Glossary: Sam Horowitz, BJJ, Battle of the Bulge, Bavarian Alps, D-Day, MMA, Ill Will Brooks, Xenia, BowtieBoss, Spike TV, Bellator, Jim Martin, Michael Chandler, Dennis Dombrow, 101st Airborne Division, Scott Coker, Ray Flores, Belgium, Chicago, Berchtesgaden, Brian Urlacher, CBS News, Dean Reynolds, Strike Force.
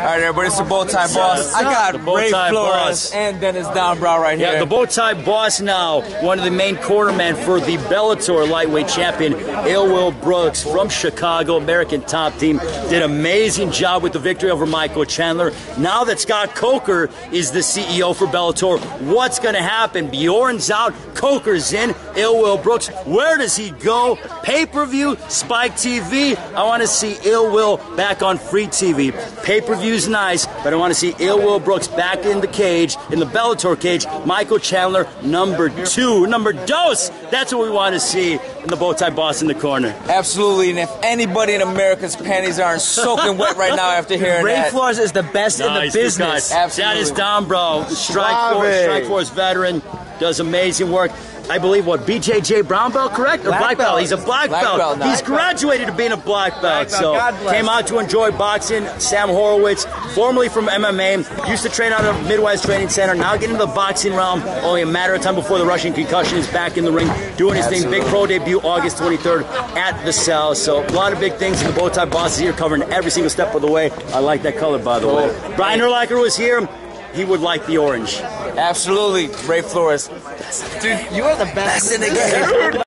Alright, everybody, it's the Bowtie Boss. I got Ray Flores and Dennis Dombrow right here. Yeah, the Bowtie Boss now, one of the main cornermen for the Bellator lightweight champion, Ill Will Brooks from Chicago, American Top Team. Did an amazing job with the victory over Michael Chandler. Now that Scott Coker is the CEO for Bellator, what's going to happen? Bjorn's out, Coker's in, Ill Will Brooks. Where does he go? Pay-per-view, Spike TV. I want to see Ill Will back on free TV. Pay-per-view's nice, but I want to see Ill Will Brooks back in the cage, in the Bellator cage. Michael Chandler, number dos. That's what we want to see, in the Bowtie Boss in the corner. Absolutely, and if anybody in America's panties aren't soaking wet right now after hearing Ray Flores is the best in the business. Absolutely. That is Dombrow, Strike Force veteran, does amazing work. I believe, what, BJJ brown belt, correct? Or black belt? He's a black belt. No, he's graduated to being a black belt. So came out to enjoy boxing. Sam Horowitz, formerly from MMA, used to train out of Midwest Training Center, now getting into the boxing realm. Only a matter of time before the Russian concussion is back in the ring, doing his thing. Big pro debut August 23rd at the Cell. So a lot of big things. The Bowtie Boss is here covering every single step of the way. I like that color, by the way. Brian Urlacher was here. He would like the orange. Absolutely. Ray Flores. Dude, you are the best in the game.